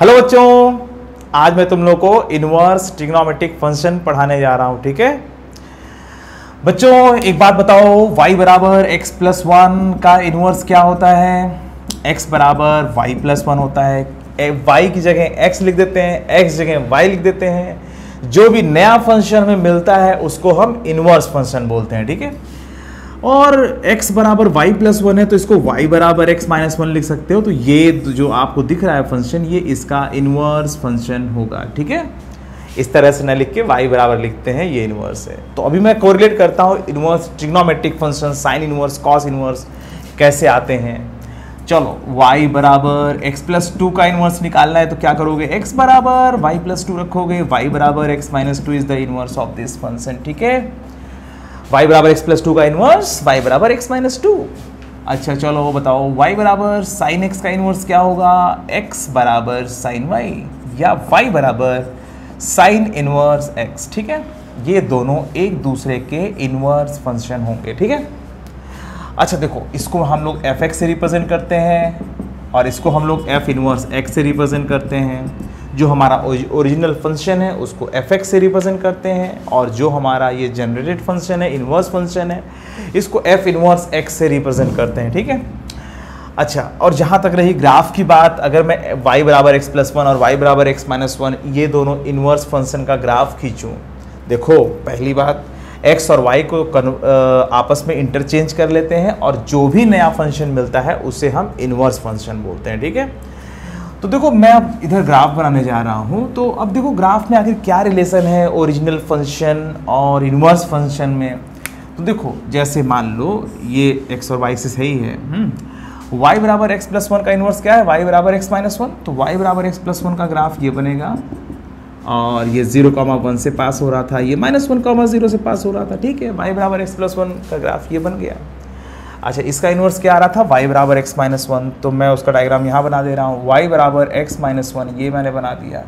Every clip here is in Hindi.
हेलो बच्चों, आज मैं तुम लोगों को इन्वर्स ट्रिग्नोमेट्रिक फंक्शन पढ़ाने जा रहा हूँ। ठीक है बच्चों, एक बात बताओ, y बराबर एक्स प्लस वन का इन्वर्स क्या होता है? x बराबर वाई प्लस वन होता है। y की जगह x लिख देते हैं, x जगह y लिख देते हैं। जो भी नया फंक्शन हमें मिलता है उसको हम इन्वर्स फंक्शन बोलते हैं। ठीक है, और x बराबर वाई प्लस वन है तो इसको y बराबर x माइनस वन लिख सकते हो। तो ये जो आपको दिख रहा है फंक्शन, ये इसका इन्वर्स फंक्शन होगा। ठीक है, इस तरह से न लिख के y बराबर लिखते हैं, ये इन्वर्स है। तो अभी मैं कोरिलेट करता हूँ inverse trigonometric function, sine inverse, cos inverse कैसे आते हैं। चलो, y बराबर एक्स प्लस टू का इन्वर्स निकालना है तो क्या करोगे? x बराबर वाई प्लस टू रखोगे। y बराबर x minus two is the inverse of this function. ठीक है, y बराबर एक्स प्लस टू का इन्वर्स y बराबर एक्स माइनस टू। अच्छा चलो बताओ, y बराबर साइन एक्स का इन्वर्स क्या होगा? x बराबर साइन वाई या y बराबर साइन इन्वर्स x। ठीक है, ये दोनों एक दूसरे के इन्वर्स फंक्शन होंगे। ठीक है, अच्छा देखो, इसको हम लोग एफ एक्स से रिप्रेजेंट करते हैं और इसको हम लोग एफ इन्वर्स x से रिप्रेजेंट करते हैं। जो हमारा ओरिजिनल फंक्शन है उसको एफ एक्स से रिप्रेजेंट करते हैं और जो हमारा ये जनरेटेड फंक्शन है, इन्वर्स फंक्शन है, इसको एफ इन्वर्स एक्स से रिप्रेजेंट करते हैं। ठीक है, अच्छा, और जहाँ तक रही ग्राफ की बात, अगर मैं y बराबर एक्स प्लस वन और y बराबर एक्स माइनस वन, ये दोनों इन्वर्स फंक्शन का ग्राफ खींचूँ। देखो, पहली बात, x और y को आपस में इंटरचेंज कर लेते हैं और जो भी नया फंक्शन मिलता है उसे हम इन्वर्स फंक्शन बोलते हैं। ठीक है, तो देखो, मैं अब इधर ग्राफ बनाने जा रहा हूँ। तो अब देखो ग्राफ में आखिर क्या रिलेशन है ओरिजिनल फंक्शन और इन्वर्स फंक्शन में। तो देखो, जैसे मान लो ये x और y से सही है। y बराबर एक्स प्लस वन का इन्वर्स क्या है? y बराबर एक्स माइनस वन। तो y बराबर एक्स प्लस वन का ग्राफ ये बनेगा और ये 0,1 से पास हो रहा था, ये -1,0 से पास हो रहा था। ठीक है, y बराबर एक्स प्लस वन का ग्राफ ये बन गया। अच्छा, इसका इन्वर्स क्या आ रहा था? y बराबर एक्स माइनस वन। तो मैं उसका डायग्राम यहाँ बना दे रहा हूँ, y बराबर एक्स माइनस वन, ये मैंने बना दिया।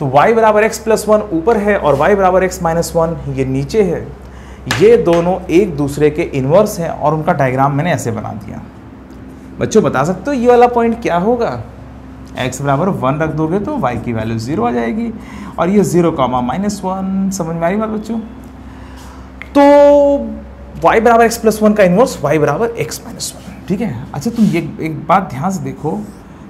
तो y बराबर एक्स प्लस वन ऊपर है और y बराबर एक्स माइनस वन ये नीचे है। ये दोनों एक दूसरे के इन्वर्स हैं और उनका डायग्राम मैंने ऐसे बना दिया। बच्चों बता सकते हो ये वाला पॉइंट क्या होगा? x बराबर वन रख दोगे तो y की वैल्यू 0 आ जाएगी और ये 0,-1। समझ में आ रही बात बच्चों? तो y बराबर एक्स प्लस वन का इन्वर्स y बराबर एक्स माइनस वन। ठीक है, अच्छा तुम ये एक बात ध्यान से देखो,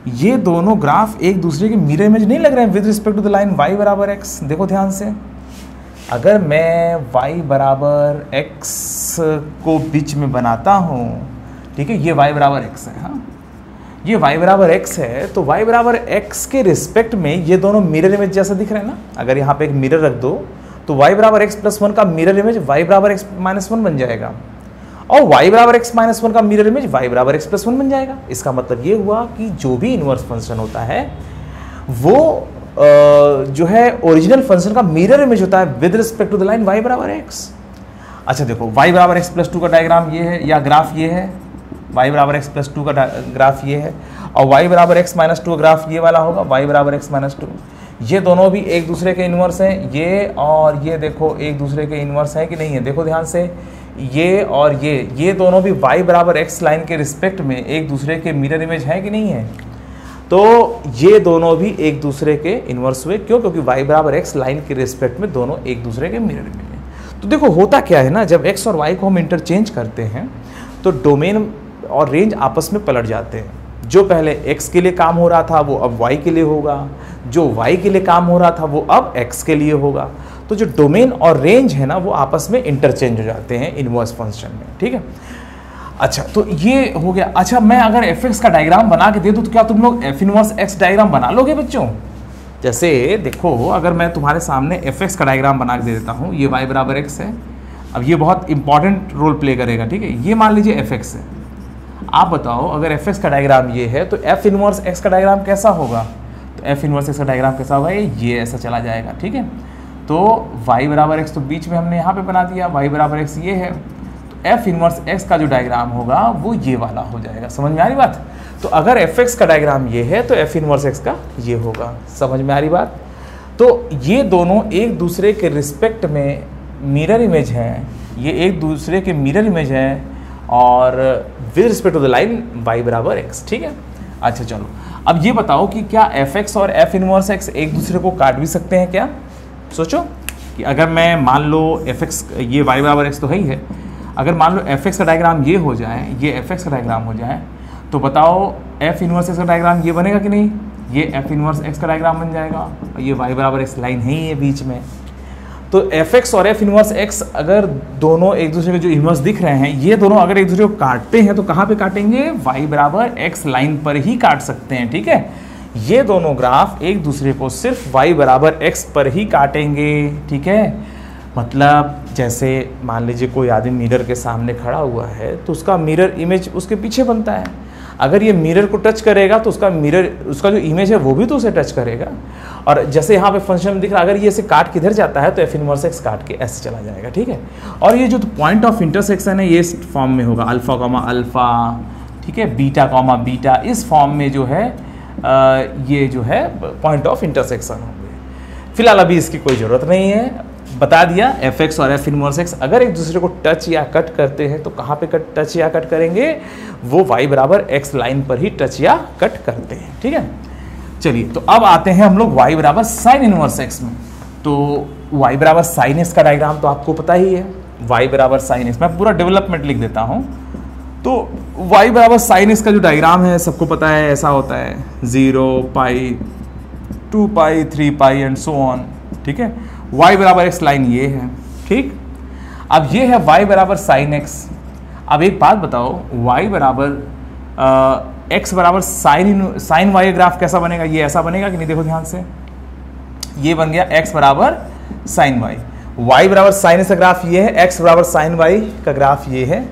ये दोनों ग्राफ एक दूसरे के मिरर इमेज नहीं लग रहे हैं with respect to the line y बराबर एक्स। देखो ध्यान से, अगर मैं y बराबर एक्स को बीच में बनाता हूँ, ठीक है, ये y बराबर एक्स है, हाँ ये y बराबर एक्स है, तो y बराबर एक्स के रिस्पेक्ट में ये दोनों मिरर इमेज जैसा दिख रहे हैं ना। अगर यहाँ पे एक मिरर रख दो तो y बराबर एक्स प्लस वन का मिरर इमेज y बराबर एक्स माइनस वन बन जाएगा और y बराबर एक्स माइनस वन का मिरर इमेज y बराबर एक्स प्लस वन बन जाएगा। इसका मतलब ये हुआ कि जो भी इन्वर्स फंक्शन होता है वो जो है ओरिजिनल फंक्शन का मिरर इमेज होता है with respect to the line y बराबर एक्स। अच्छा देखो, y बराबर एक्स प्लस टू का डायग्राम ये है या ग्राफ ये है, y बराबर एक्स प्लस टू का ग्राफ ये है और y बराबर एक्स माइनस टू का ग्राफ ये वाला होगा, y बराबर एक्स माइनस टू। ये दोनों भी एक दूसरे के इन्वर्स हैं, ये और ये देखो एक दूसरे के इन्वर्स हैं कि नहीं है। देखो ध्यान से, ये और ये दोनों भी y बराबर एक्स लाइन के रिस्पेक्ट में एक दूसरे के मिरर इमेज हैं कि नहीं है। तो ये दोनों भी एक दूसरे के इन्वर्स हुए, क्यों? क्योंकि y बराबर एक्स लाइन के रिस्पेक्ट में दोनों एक दूसरे के मिरर इमेज हैं। तो देखो होता क्या है ना, जब x और y को हम इंटरचेंज करते हैं तो डोमेन और रेंज आपस में पलट जाते हैं। जो पहले x के लिए काम हो रहा था वो अब y के लिए होगा, जो y के लिए काम हो रहा था वो अब x के लिए होगा। तो जो डोमेन और रेंज है ना वो आपस में इंटरचेंज हो जाते हैं इन्वर्स फंक्शन में। ठीक है, अच्छा तो ये हो गया। अच्छा, मैं अगर fx का डायग्राम बना के दे दूँ तो क्या तुम लोग f इन्वर्स x डायग्राम बना लोगे बच्चों? जैसे देखो, अगर मैं तुम्हारे सामने fx का डायग्राम बना के दे देता हूँ, ये y बराबर x है। अब ये बहुत इंपॉर्टेंट रोल प्ले करेगा। ठीक है, ये मान लीजिए fx है। आप बताओ, अगर एफ एक्स का डायग्राम ये है तो एफ इन्वर्स एक्स का डायग्राम कैसा होगा? तो एफ इन्वर्स एक्स का डायग्राम कैसा होगा? ये ऐसा चला जाएगा। ठीक है, तो वाई बराबर एक्स तो बीच में हमने यहाँ पे बना दिया, वाई बराबर एक्स ये है। तो एफ इन्वर्स एक्स का जो डायग्राम होगा वो ये वाला हो जाएगा। समझ में आ रही बात? तो अगर एफ एक्स का डायग्राम ये है तो एफ इन्वर्स एक्स का ये होगा। समझ में आ रही बात? तो ये दोनों एक दूसरे के रिस्पेक्ट में मिरर इमेज हैं, ये एक दूसरे के मिरर इमेज हैं और with respect to the line y बराबर एक्स। ठीक है, अच्छा चलो अब ये बताओ कि क्या एफ एक्स और एफ इनवर्स एक्स एक दूसरे को काट भी सकते हैं क्या? सोचो कि अगर मैं मान लो एफ एक्स, ये वाई बराबर एक्स तो है ही है, अगर मान लो एफ एक्स का डायग्राम ये हो जाए, ये एफ एक्स का डायग्राम हो जाए, तो बताओ एफ इनवर्स एक्स का डायग्राम ये बनेगा कि नहीं? ये एफ इनवर्स एक्स का डायग्राम बन जाएगा और ये वाई बराबर एक्स लाइन है ही है बीच में। तो एफ एक्स और एफ इनवर्स एक्स अगर दोनों एक दूसरे के जो इनवर्स दिख रहे हैं, ये दोनों अगर एक दूसरे को काटते हैं तो कहाँ पे काटेंगे? वाई बराबर एक्स लाइन पर ही काट सकते हैं। ठीक है, ये दोनों ग्राफ एक दूसरे को सिर्फ वाई बराबर एक्स पर ही काटेंगे। ठीक है, मतलब जैसे मान लीजिए कोई आदमी मिरर के सामने खड़ा हुआ है तो उसका मिरर इमेज उसके पीछे बनता है। अगर ये मिरर को टच करेगा तो उसका मिरर, उसका जो इमेज है वो भी तो उसे टच करेगा। और जैसे यहाँ पे फंक्शन में दिख रहा है, अगर ये इसे काट किधर जाता है तो एफ इनवर्स एक्स काट के ऐसे चला जाएगा। ठीक है, और ये जो पॉइंट ऑफ इंटरसेक्शन है ये इस फॉर्म में होगा, अल्फा कॉमा अल्फा, ठीक है, बीटा कॉमा बीटा, इस फॉर्म में जो है ये जो है पॉइंट ऑफ इंटरसेक्शन होंगे। फिलहाल अभी इसकी कोई ज़रूरत नहीं है, बता दिया एफ एक्स और एफ इनवर्स एक्स अगर एक दूसरे को टच या कट करते हैं तो कहाँ पे कट टच या कट करेंगे? वो वाई बराबर एक्स लाइन पर ही टच या कट करते हैं। ठीक है, चलिए तो अब आते हैं हम लोग वाई बराबर साइन इनवर्स एक्स में। तो वाई बराबर साइन एक्स का डायग्राम तो आपको पता ही है, वाई बराबर साइन एक्स, मैं पूरा डेवलपमेंट लिख देता हूँ। तो वाई बराबर साइन एक्स का जो डायग्राम है सबको पता है, ऐसा होता है 0 पाई 2 पाई 3 पाई एंड सो ऑन। ठीक है, y बराबर एक्स लाइन ये है। ठीक, अब ये है y बराबर साइन एक्स। अब एक बात बताओ, y बराबर x बराबर साइन वाई ग्राफ कैसा बनेगा? ये ऐसा बनेगा कि नहीं? देखो ध्यान से, ये बन गया x बराबर साइन वाई, y बराबर साइन एक्स का ग्राफ ये है, x बराबर साइन वाई का ग्राफ ये है।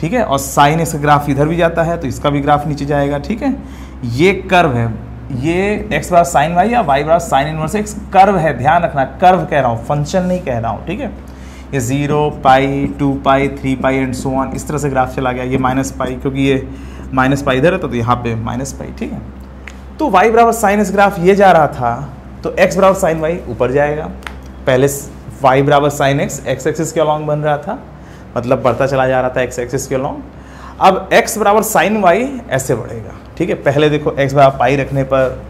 ठीक है, और साइन एक्स का ग्राफ इधर भी जाता है तो इसका भी ग्राफ नीचे जाएगा। ठीक है, ये कर्व है, ये x बराबर साइन वाई या y बराबर साइन इनवर्स एक्स कर्व है। ध्यान रखना, कर्व कह रहा हूँ, फंक्शन नहीं कह रहा हूँ। ठीक है, ये 0 पाई 2 पाई 3 पाई एंड सो ऑन, इस तरह से ग्राफ चला गया। ये माइनस पाई, क्योंकि ये माइनस पाई इधर है तो यहाँ पे माइनस पाई। ठीक है, तो y बराबर साइन एक्स ग्राफ ये जा रहा था तो x बराबर साइन वाई ऊपर जाएगा। पहले y बराबर साइन एक्स एक्स एक्सिस के अलॉन्ग बन रहा था, मतलब बढ़ता चला जा रहा था एक्स एक्सिस के अलॉन्ग। अब x बराबर साइन वाई ऐसे बढ़ेगा। ठीक है, पहले देखो x बराबर पाई रखने पर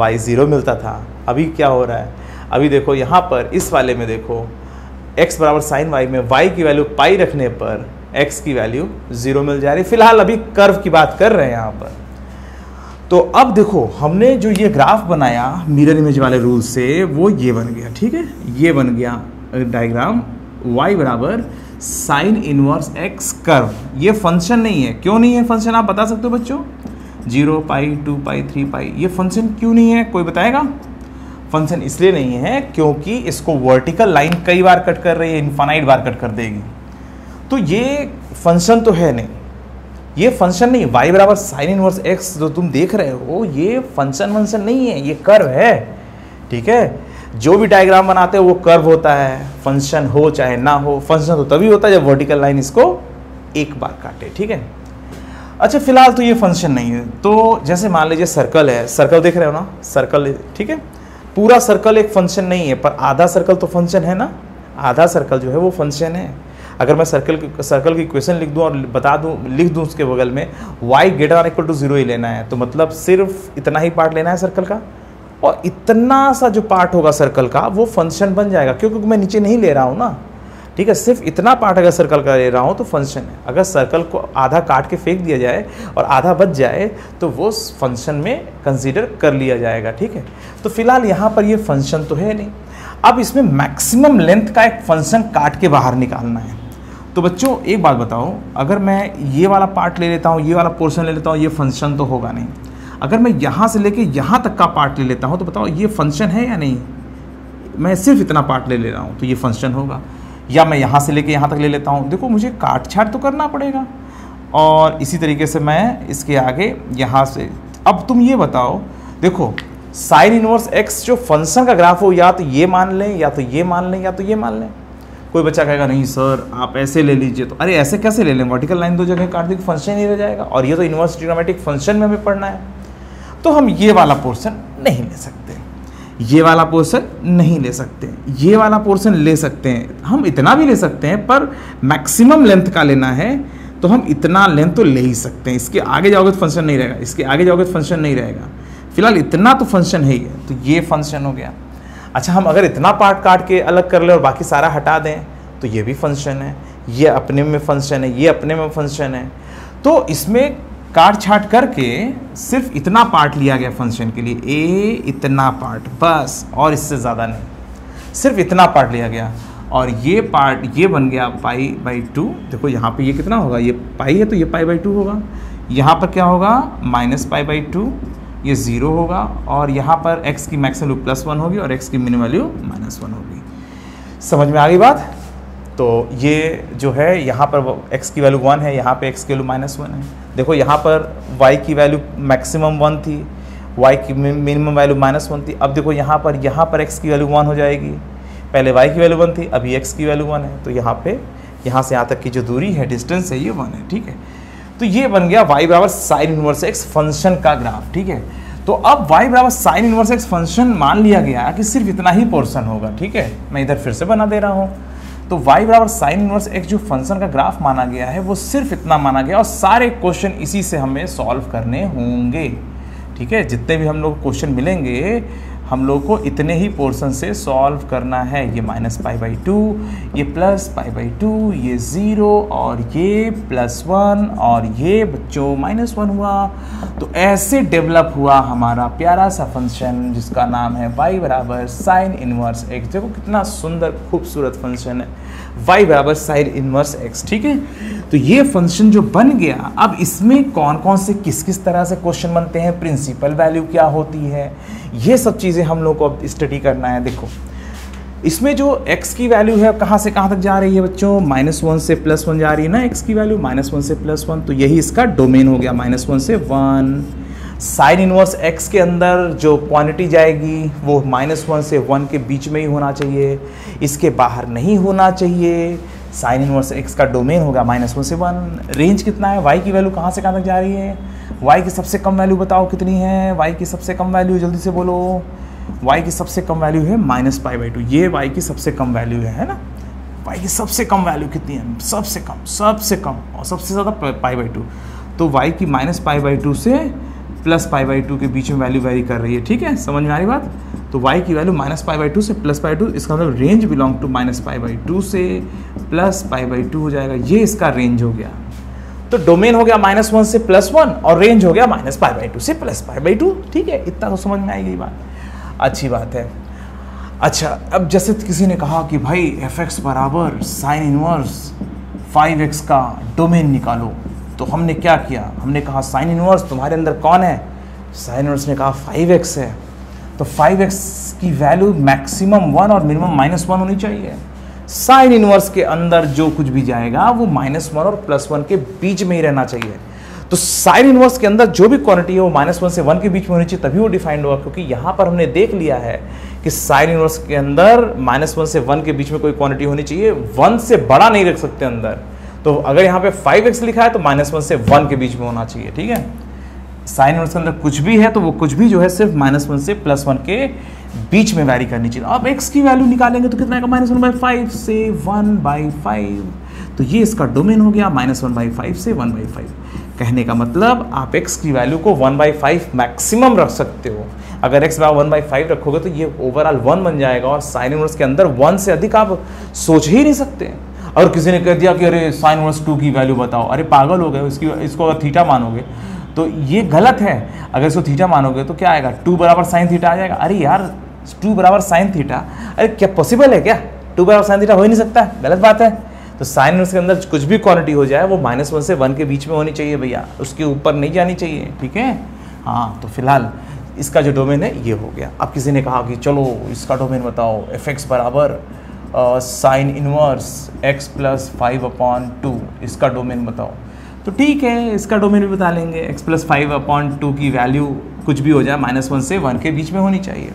y 0 मिलता था, अभी क्या हो रहा है? अभी देखो यहाँ पर इस वाले में देखो, x बराबर साइन वाई में y की वैल्यू पाई रखने पर x की वैल्यू 0 मिल जा रही। फिलहाल अभी कर्व की बात कर रहे हैं यहाँ पर। तो अब देखो, हमने जो ये ग्राफ बनाया मिरर इमेज वाले रूल से, वो ये बन गया। ठीक है, ये बन गया डायग्राम y बराबर साइन इनवर्स एक्स कर्व। ये फंक्शन नहीं है, क्यों नहीं है फंक्शन आप बता सकते हो बच्चों? 0 पाई 2 पाई 3 पाई ये फंक्शन क्यों नहीं है? कोई बताएगा? फंक्शन इसलिए नहीं है क्योंकि इसको वर्टिकल लाइन कई बार कट कर रही है, इनफाइनाइट बार कट कर देगी, तो ये फंक्शन तो है नहीं। ये फंक्शन नहीं, y बराबर साइन इनवर्स एक्स जो तुम देख रहे हो ये फंक्शन नहीं है, ये कर्व है। ठीक है, जो भी डायग्राम बनाते हैं वो कर्व होता है, फंक्शन हो चाहे ना हो। फंक्शन तो तभी होता है जब वर्टिकल लाइन इसको एक बार काटे। ठीक है, अच्छा फिलहाल तो ये फंक्शन नहीं है। तो जैसे मान लीजिए सर्कल है, सर्कल देख रहे हो ना, सर्कल। ठीक है, पूरा सर्कल एक फंक्शन नहीं है, पर आधा सर्कल तो फंक्शन है ना, आधा सर्कल जो है वो फंक्शन है। अगर मैं सर्कल की इक्वेशन लिख दूं और बता दूं, लिख दूं उसके बगल में y greater than equal to 0 ही लेना है, तो मतलब सिर्फ इतना ही पार्ट लेना है सर्कल का, और इतना सा जो पार्ट होगा सर्कल का वो फंक्शन बन जाएगा, क्योंकि मैं नीचे नहीं ले रहा हूँ ना। ठीक है, सिर्फ इतना पार्ट अगर सर्कल का ले रहा हूँ तो फंक्शन है। अगर सर्कल को आधा काट के फेंक दिया जाए और आधा बच जाए तो वो फंक्शन में कंसीडर कर लिया जाएगा। ठीक है, तो फिलहाल यहाँ पर ये फंक्शन तो है नहीं। अब इसमें मैक्सिमम लेंथ का एक फंक्शन काट के बाहर निकालना है। तो बच्चों एक बात बताओ, अगर मैं ये वाला पार्ट ले लेता हूँ, ये वाला पोर्शन ले लेता हूँ, ये फंक्शन तो होगा नहीं। अगर मैं यहाँ से लेके यहाँ तक का पार्ट ले लेता हूँ तो बताओ ये फंक्शन है या नहीं? मैं सिर्फ इतना पार्ट ले ले रहा हूँ तो ये फंक्शन होगा। या मैं यहाँ से लेके यहाँ तक ले लेता हूँ, देखो मुझे काट छाट तो करना पड़ेगा। और इसी तरीके से मैं इसके आगे यहाँ से, अब तुम ये बताओ, देखो साइन इनवर्स एक्स जो फंक्शन का ग्राफ हो, या तो ये मान लें, या तो ये मान लें, या तो ये मान लें। कोई बच्चा कहेगा नहीं सर आप ऐसे ले लीजिए, तो अरे ऐसे कैसे ले लें? वर्टिकल लाइन दो जगह काट दी फंक्शन ही रह जाएगा, और ये तो इनवर्स ट्रिग्नोमेट्रिक फंक्शन में हमें पढ़ना है, तो हम ये वाला पोर्शन नहीं ले सकते, ये वाला पोर्शन नहीं ले सकते, ये वाला पोर्शन ले सकते हैं, हम इतना भी ले सकते हैं पर मैक्सिमम लेंथ का लेना है। तो हम इतना लेंथ तो ले ही सकते हैं। इसके आगे जाओगे तो फंक्शन नहीं रहेगा, इसके आगे जाओगे तो फंक्शन नहीं रहेगा, फिलहाल इतना तो फंक्शन है ही है। तो ये फंक्शन हो गया। अच्छा, हम अगर इतना पार्ट काट के अलग कर लें और बाकी सारा हटा दें तो ये भी फंक्शन है, ये अपने में फंक्शन है, ये अपने में फंक्शन है। तो इसमें काट छाट करके सिर्फ इतना पार्ट लिया गया फंक्शन के लिए, ए इतना पार्ट बस, और इससे ज़्यादा नहीं, सिर्फ इतना पार्ट लिया गया। और ये पार्ट ये बन गया पाई बाई टू। देखो यहाँ पे ये कितना होगा, ये पाई है तो ये पाई बाई टू होगा, यहाँ पर क्या होगा माइनस पाई बाई टू, ये ज़ीरो होगा, और यहाँ पर x की मैक्स वैल्यू +1 होगी और x की मिनिमम वैल्यू -1 होगी। समझ में आ गई बात? तो ये जो है यहाँ पर x की वैल्यू 1 है, यहाँ पे x की वैल्यू -1 है। देखो यहाँ पर y की वैल्यू मैक्सिमम 1 थी, y की मिनिमम वैल्यू -1 थी। अब देखो यहाँ पर x की वैल्यू 1 हो जाएगी, पहले y की वैल्यू 1 थी, अभी x की वैल्यू 1 है। तो यहाँ पे यहाँ से यहाँ तक की जो दूरी है, डिस्टेंस है, ये 1 है। ठीक है, तो ये बन गया y बराबर साइन इनवर्स x फंक्शन का ग्राफ। ठीक है, तो अब y बराबर साइन इनवर्स x फंक्शन मान लिया गया कि सिर्फ इतना ही पोर्शन होगा। ठीक है, मैं इधर फिर से बना दे रहा हूँ। तो y बराबर साइन इनवर्स x जो फंक्शन का ग्राफ माना गया है वो सिर्फ इतना माना गया, और सारे क्वेश्चन इसी से हमें सॉल्व करने होंगे। ठीक है, जितने भी हम लोग क्वेश्चन मिलेंगे हम लोग को इतने ही पोर्शन से सॉल्व करना है। ये माइनस पाई बाई टू, ये प्लस पाई बाई टू, ये ज़ीरो और ये +1 और ये बच्चों -1 हुआ। तो ऐसे डेवलप हुआ हमारा प्यारा सा फंक्शन जिसका नाम है y बराबर साइन इनवर्स x। देखो कितना सुंदर खूबसूरत फंक्शन है y बराबर साइन इनवर्स x। ठीक है, तो ये फंक्शन जो बन गया, अब इसमें कौन कौन से किस तरह से क्वेश्चन बनते हैं, प्रिंसिपल वैल्यू क्या होती है, ये सब चीज़ें हम लोग को अब स्टडी करना है। देखो इसमें जो x की वैल्यू है कहाँ से कहाँ तक जा रही है बच्चों, -1 से +1 जा रही है ना, x की वैल्यू -1 से +1, तो यही इसका डोमेन हो गया, -1 से 1। साइन इनवर्स x के अंदर जो क्वांटिटी जाएगी वो -1 से 1 के बीच में ही होना चाहिए, इसके बाहर नहीं होना चाहिए। साइन इनवर्स x का डोमेन होगा -1 से 1। रेंज कितना है, y की वैल्यू कहाँ से कहाँ तक जा रही है, y की सबसे कम वैल्यू बताओ कितनी है, y की सबसे कम वैल्यू जल्दी से बोलो। y की सबसे कम वैल्यू है -π/2, ये y की सबसे कम वैल्यू है ना। y की सबसे कम वैल्यू कितनी है, सबसे कम और सबसे ज़्यादा π/2। तो y की -π/2 से +π/2 के बीच में वैल्यू वेरी कर रही है। ठीक है, समझ में आ रही बात? तो y की वैल्यू -π/2 से +π/2, इसका मतलब रेंज बिलोंग टू -π/2 से +π/2 हो जाएगा, ये इसका रेंज हो गया। तो डोमेन हो गया -1 से +1 और रेंज हो गया -π/2 से +π/2। ठीक है, इतना तो समझ में आई गई बात, अच्छी बात है। अच्छा, अब जैसे किसी ने कहा कि भाई f(x) बराबर साइन इनवर्स 5x का डोमेन निकालो, तो हमने क्या किया, हमने कहा साइन इनवर्स तुम्हारे अंदर कौन है, साइन इनवर्स ने कहा 5x है, तो 5x की वैल्यू मैक्सिमम 1 और मिनिमम -1 होनी चाहिए। साइन इनवर्स के अंदर जो कुछ भी जाएगा वो -1 और +1 के बीच में ही रहना चाहिए। तो साइन इनवर्स के अंदर जो भी क्वांटिटी है वो -1 से 1 के बीच में होनी चाहिए, तभी वो डिफाइंड होगा। क्योंकि यहाँ पर हमने देख लिया है कि साइन इनवर्स के अंदर -1 से 1 के बीच में कोई क्वांटिटी होनी चाहिए, 1 से बड़ा नहीं रख सकते अंदर। तो अगर यहाँ पे 5x लिखा है तो -1 से 1 के बीच में होना चाहिए। ठीक है, साइन इनवर्स के अंदर कुछ भी है तो वो कुछ भी जो है सिर्फ -1 से +1 के बीच में वैरी करनी चाहिए। अब x की वैल्यू निकालेंगे तो कितना आएगा, -1/5 से 1/5, तो ये इसका डोमेन हो गया -1/5 से 1/5। कहने का मतलब आप x की वैल्यू को 1/5 मैक्सिमम रख सकते हो। अगर x बराबर 1/5 रखोगे तो ये ओवरऑल 1 बन जाएगा, और साइन इनवर्स के अंदर 1 से अधिक आप सोच ही नहीं सकते। और किसी ने कह दिया कि अरे साइन इनवर्स 2 की वैल्यू बताओ, अरे पागल हो गए, इसको अगर थीटा मानोगे तो ये गलत है। अगर इसको थीटा मानोगे तो क्या आएगा, 2 बराबर साइन थीटा आ जाएगा। अरे यार 2 बराबर साइन थीटा, अरे क्या पॉसिबल है क्या, 2 बराबर साइन थीटा हो ही नहीं सकता, गलत बात है। तो साइन इनवर्स के अंदर कुछ भी क्वांटिटी हो जाए वो -1 से 1 के बीच में होनी चाहिए भैया, उसके ऊपर नहीं जानी चाहिए। ठीक है, हाँ, तो फिलहाल इसका जो डोमेन है ये हो गया। अब किसी ने कहा कि चलो इसका डोमेन बताओ, f(x) बराबर साइन इनवर्स x प्लस 5/2, इसका डोमेन बताओ। तो ठीक है, इसका डोमेन भी बता लेंगे। x प्लस 5/2 की वैल्यू कुछ भी हो जाए -1 से 1 के बीच में होनी चाहिए।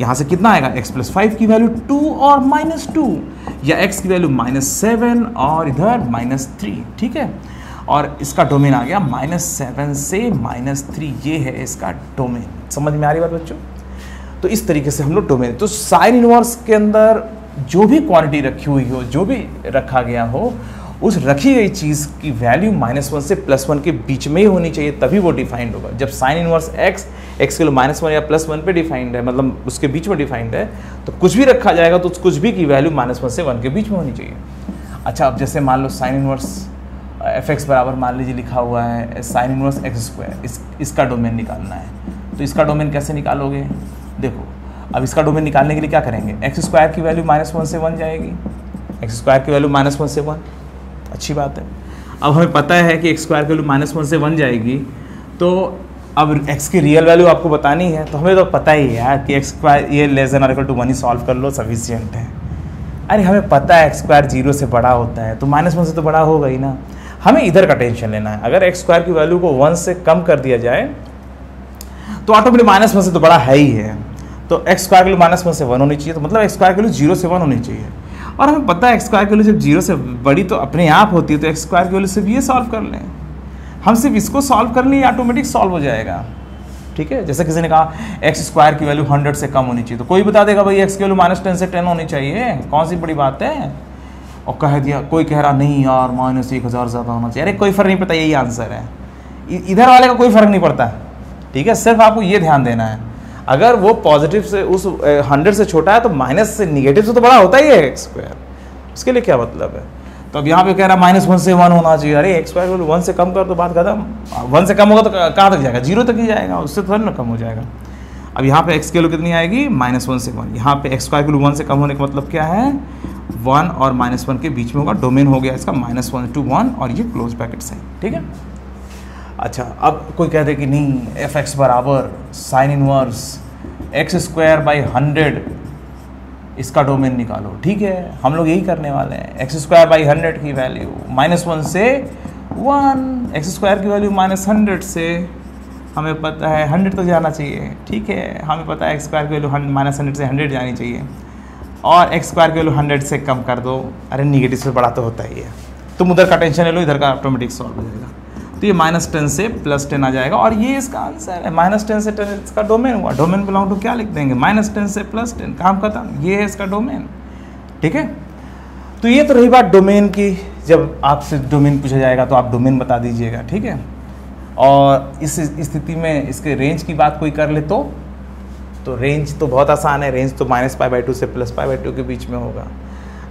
यहाँ से कितना आएगा, x प्लस 5 की वैल्यू 2 और -2, या x की वैल्यू -7 और इधर -3। ठीक है, और इसका डोमेन आ गया -7 से -3, ये है इसका डोमेन। समझ में आ रही बात बच्चों? तो इस तरीके से हम लोग डोमेन, तो साइन इनवर्स के अंदर जो भी क्वांटिटी रखी हुई हो, जो भी रखा गया हो, उस रखी गई चीज़ की वैल्यू -1 से +1 के बीच में ही होनी चाहिए, तभी वो डिफाइंड होगा। जब साइन इनवर्स x x के लिए -1 या +1 पे डिफाइंड है, मतलब उसके बीच में डिफाइंड है, तो कुछ भी रखा जाएगा तो उस कुछ भी की वैल्यू -1 से 1 के बीच में होनी चाहिए। अच्छा, अब जैसे मान लो साइन इनवर्स f(x) बराबर मान लीजिए लिखा हुआ है साइन इनवर्स x², इसका डोमेन निकालना है, तो इसका डोमेन कैसे निकालोगे? देखो, अब इसका डोमेन निकालने के लिए क्या करेंगे, x² की वैल्यू -1 से 1 जाएगी, x² की वैल्यू -1 से 1, अच्छी बात है। अब हमें पता है कि x² की वैल्यू -1 से 1 जाएगी, तो अब x की रियल वैल्यू आपको बतानी है, तो हमें तो पता ही है यार कि x² ये < 1 ही सॉल्व कर लो, सफिशियंट है। अरे हमें पता है x² 0 से बड़ा होता है, तो -1 से तो बड़ा होगा ही ना, हमें इधर का टेंशन लेना है। अगर x² की वैल्यू को 1 से कम कर दिया जाए तो ऑटोमेटिक -1 से तो बड़ा है ही है, तो x² के लिए -1 से 1 होनी चाहिए, तो मतलब x² के लिए 0 से 1 होनी चाहिए। और हमें पता है x² के लिए जब 0 से बड़ी तो अपने आप होती है, तो x² के लिए सिर्फ ये सॉल्व कर लें, हम सिर्फ इसको सॉल्व कर लें, ऑटोमेटिक सॉल्व हो जाएगा। ठीक है, जैसे किसी ने कहा x² की वैल्यू 100 से कम होनी चाहिए, तो कोई बता देगा भाई x की वैल्यू -10 से 10 होनी चाहिए, कौन सी बड़ी बात है। और कह दिया, कोई कह रहा नहीं यार -1000 ज़्यादा होना चाहिए, अरे कोई फ़र्क नहीं पड़ता, यही आंसर है, इधर वाले का कोई फ़र्क नहीं पड़ता। ठीक है, सिर्फ आपको ये ध्यान देना है अगर वो पॉजिटिव से उस 100 से छोटा है तो माइनस से निगेटिव से तो बड़ा होता ही है x², उसके लिए क्या मतलब है। तो अब यहाँ पे कह रहा है -1 से 1 होना चाहिए, अरे x² को 1 से कम कर तो बात खत्म, 1 से कम होगा तो कहाँ तक जाएगा, 0 तक ही जाएगा, उससे थोड़ा ना कम हो जाएगा। अब यहाँ पे x की वैल्यू कितनी आएगी, -1 से 1, यहाँ पे x² को 1 से कम होने का मतलब क्या है, 1 और -1 के बीच में होगा, डोमेन हो गया इसका -1 to 1 और ये क्लोज ब्रैकेट्स है। ठीक है, अच्छा, अब कोई कह दे कि नहीं f(x) बराबर साइन इनवर्स x² 100, इसका डोमेन निकालो। ठीक है, हम लोग यही करने वाले हैं, x² 100 की वैल्यू -1 से 1, x² की वैल्यू -100 से हमें पता है 100 तो जाना चाहिए। ठीक है, हमें पता है x² की वैल्यू -100 से 100 जानी चाहिए, और x² की वैल्यू 100 से कम कर दो, अरे निगेटिव से बड़ा तो होता ही है, तुम उधर का टेंशन ले लो, इधर का ऑटोमेटिक सॉल्व हो जाएगा। तो ये -10 से +10 आ जाएगा और ये इसका आंसर है, -10 से 10 इसका डोमेन हुआ, डोमेन बिलोंग टू क्या लिख देंगे, -10 से +10, काम खत्म, ये है इसका डोमेन। ठीक है, तो ये तो रही बात डोमेन की, जब आपसे डोमेन पूछा जाएगा तो आप डोमेन बता दीजिएगा। ठीक है, और इस स्थिति में इसके रेंज की बात कोई कर ले तो रेंज तो बहुत आसान है, रेंज तो -π/2 से +π/2 के बीच में होगा।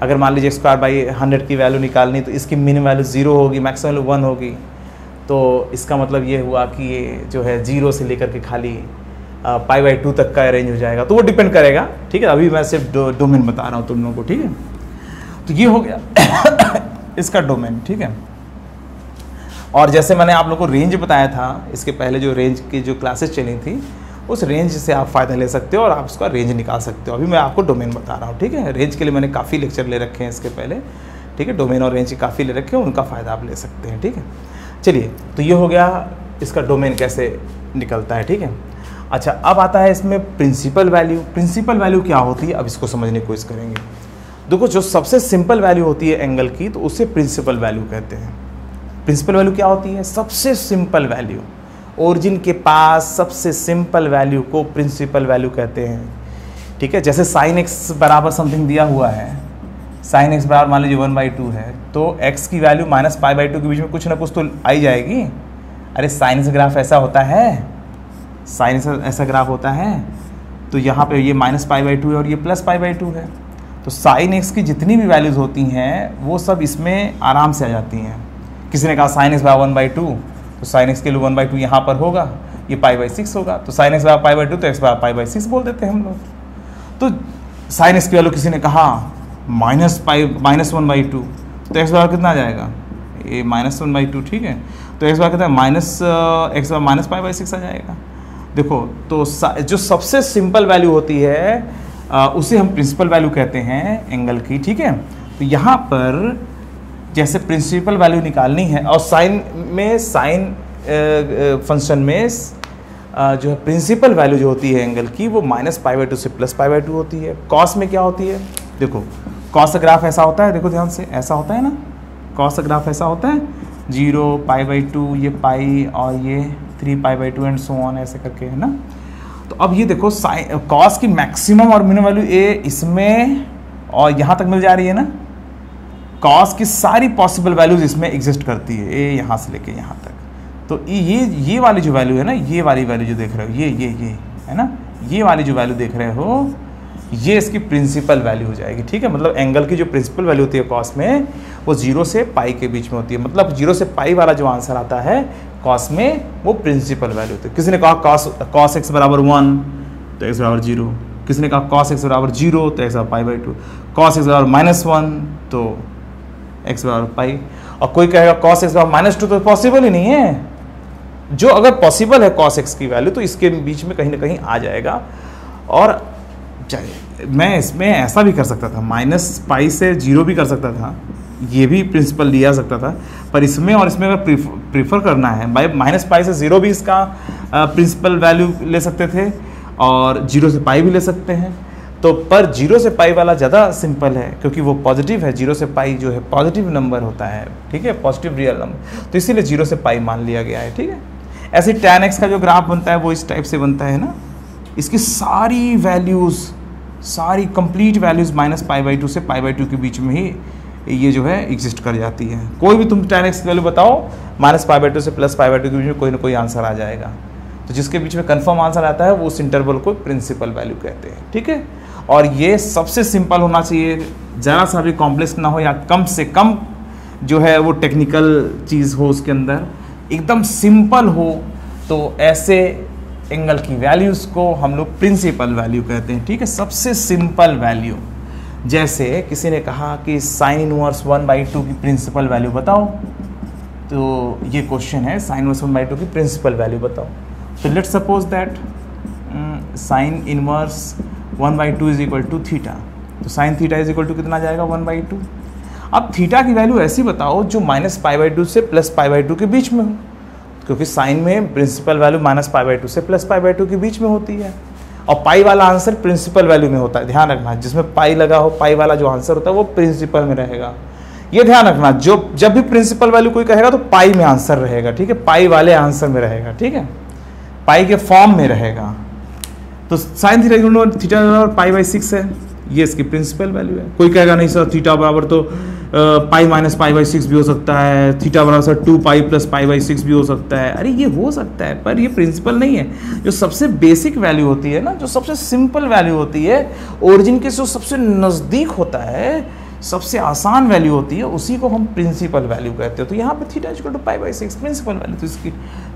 अगर मान लीजिए x² 100 की वैल्यू निकालनी तो इसकी मिनिमम वैल्यू 0 होगी, मैक्सिमम वैल्यू 1 होगी, तो इसका मतलब ये हुआ कि ये जो है 0 से लेकर के खाली π/2 तक का रेंज हो जाएगा, तो वो डिपेंड करेगा। ठीक है, अभी मैं सिर्फ डोमेन बता रहा हूँ तुम लोगों को। ठीक है, तो ये हो गया इसका डोमेन। ठीक है, और जैसे मैंने आप लोगों को रेंज बताया था, इसके पहले जो रेंज की जो क्लासेस चली थी, उस रेंज से आप फ़ायदा ले सकते हो और आप उसका रेंज निकाल सकते हो। अभी मैं आपको डोमेन बता रहा हूँ। ठीक है, रेंज के लिए मैंने काफ़ी लेक्चर ले रखे हैं इसके पहले। ठीक है, डोमेन और रेंज के काफ़ी ले रखे हैं, उनका फ़ायदा आप ले सकते हैं। ठीक है, चलिए, तो ये हो गया इसका डोमेन कैसे निकलता है। ठीक है, अच्छा, अब आता है इसमें प्रिंसिपल वैल्यू। प्रिंसिपल वैल्यू क्या होती है, अब इसको समझने की कोशिश करेंगे। देखो, जो सबसे सिंपल वैल्यू होती है एंगल की, तो उसे प्रिंसिपल वैल्यू कहते हैं। प्रिंसिपल वैल्यू क्या होती है, सबसे सिंपल वैल्यू, ओरिजिन के पास सबसे सिंपल वैल्यू को प्रिंसिपल वैल्यू कहते हैं। ठीक है, जैसे साइन x बराबर समथिंग दिया हुआ है, साइन x बराबर मान लीजिए 1/2 है, तो x की वैल्यू -π/2 के बीच में कुछ ना कुछ तो आई जाएगी। अरे साइन ग्राफ ऐसा होता है, साइन ऐसा ग्राफ होता है, तो यहाँ पे ये -π/2 है और ये +π/2 है, तो साइन x की जितनी भी वैल्यूज़ होती हैं वो सब इसमें आराम से आ जाती हैं। किसी ने कहा साइन x बराबर 1/2, तो साइन x के लिए 1/2 यहाँ पर होगा, ये π/6 होगा, तो साइन x बराबर π/2, तो x बराबर π/6 बोल देते हैं हम लोग। तो साइन x की वैल्यू किसी ने कहा -1/2, तो x बराबर कितना आ जाएगा, ये -1/2। ठीक है, तो x बराबर कितना, x बराबर -π/6 आ जाएगा। देखो, तो जो सबसे सिंपल वैल्यू होती है उसे हम प्रिंसिपल वैल्यू कहते हैं एंगल की। ठीक है, तो यहाँ पर जैसे प्रिंसिपल वैल्यू निकालनी है, और साइन फंक्शन में जो है प्रिंसिपल वैल्यू जो होती है एंगल की, वो -π/2 से +π/2 होती है। कॉस में क्या होती है, देखो कॉस ग्राफ ऐसा होता है, देखो ध्यान से, ऐसा होता है ना, कॉस ग्राफ ऐसा होता है 0, π/2, ये पाई और ये 3π/2 एंड सो ऑन, ऐसे करके, है ना। तो अब ये देखो कॉस की मैक्सिमम और मिनिमम वैल्यू इसमें और यहाँ तक मिल जा रही है ना, कॉस की सारी पॉसिबल वैल्यूज इसमें एग्जिस्ट करती है, ए यहाँ से लेके यहाँ तक। तो ये वाली जो वैल्यू है ना, ये वाली वैल्यू जो देख रहे हो, ये है ना, ये वाली जो वैल्यू देख रहे हो, ये इसकी प्रिंसिपल वैल्यू हो जाएगी। ठीक है, मतलब एंगल की जो प्रिंसिपल वैल्यू होती है कॉस में, वो जीरो से पाई के बीच में होती है। मतलब जीरो से पाई वाला जो आंसर आता है कॉस में, वो प्रिंसिपल वैल्यू होती है। किसी ने कहा कॉस एक्स बराबर 1 तो एक्स बराबर 0, किसी ने कहा कॉस एक्स बराबर 0 तो एक्स बराबर पाई बाई 2, कॉस एक्स बराबर -1 तो एक्स बराबर पाई, और कोई कहेगा कॉस एक्स बराबर -2 तो पॉसिबल ही नहीं है। जो अगर पॉसिबल है कॉस एक्स की वैल्यू तो इसके बीच में कहीं ना कहीं आ जाएगा। और मैं इसमें ऐसा भी कर सकता था, -π से 0 भी कर सकता था, ये भी प्रिंसिपल लिया सकता था, पर इसमें और इसमें अगर प्रीफर करना है, -π से 0 भी इसका प्रिंसिपल वैल्यू ले सकते थे और 0 से पाई भी ले सकते हैं। तो पर 0 से पाई वाला ज़्यादा सिंपल है क्योंकि वो पॉजिटिव है। 0 से पाई जो है पॉजिटिव नंबर होता है, ठीक है, पॉजिटिव रियल नंबर, तो इसीलिए 0 से पाई मान लिया गया है। ठीक है, ऐसे tan x का जो ग्राफ बनता है वो इस टाइप से बनता है ना, इसकी सारी वैल्यूज़, सारी कंप्लीट वैल्यूज़ -π/2 से π/2 के बीच में ही ये जो है एग्जिस्ट कर जाती है। कोई भी तुम tan x की वैल्यू बताओ, -π/2 से +π/2 के बीच में कोई ना कोई आंसर आ जाएगा। तो जिसके बीच में कंफर्म आंसर आता है वो उस इंटरवल को प्रिंसिपल वैल्यू कहते हैं। ठीक है, और ये सबसे सिंपल होना चाहिए, ज़रा सा भी कॉम्प्लेक्स ना हो या कम से कम जो है वो टेक्निकल चीज़ हो उसके अंदर, एकदम सिंपल हो। तो ऐसे एंगल की वैल्यूज़ को हम लोग प्रिंसिपल वैल्यू कहते हैं। ठीक है, सबसे सिंपल वैल्यू। जैसे किसी ने कहा कि sin−1/2 की प्रिंसिपल वैल्यू बताओ, तो ये क्वेश्चन है, sin−1/2 की प्रिंसिपल वैल्यू बताओ। तो let's suppose that sin−1/2 is equal to theta, तो sin theta is equal to कितना जाएगा, 1/2। अब थीटा की वैल्यू ऐसी बताओ जो -π/2 से +π/2 के बीच में हो, क्योंकि साइन में प्रिंसिपल वैल्यू -π/2 से +π/2 के बीच में होती है, और पाई वाला आंसर प्रिंसिपल वैल्यू में होता है। ध्यान रखना, जिसमें पाई लगा हो, पाई वाला जो आंसर होता है वो प्रिंसिपल में रहेगा। ये ध्यान रखना, जो जब भी प्रिंसिपल वैल्यू कोई कहेगा तो पाई में आंसर रहेगा। ठीक है, पाई वाले आंसर में रहेगा, ठीक है, पाई के फॉर्म में रहेगा। तो साइन थीटा और π/6 है, ये इसकी प्रिंसिपल वैल्यू है। कोई कहेगा नहीं सर, थीटा बराबर तो π−π/6 भी हो सकता है, थीटा बराबर सर 2π + π/6 भी हो सकता है। अरे ये हो सकता है, पर ये प्रिंसिपल नहीं है। जो सबसे बेसिक वैल्यू होती है ना, जो सबसे सिंपल वैल्यू होती है, ओरिजिन के जो सबसे नज़दीक होता है, सबसे आसान वैल्यू होती है, उसी को हम प्रिंसिपल वैल्यू कहते हैं। तो यहाँ पे theta equal to π/6 principal value,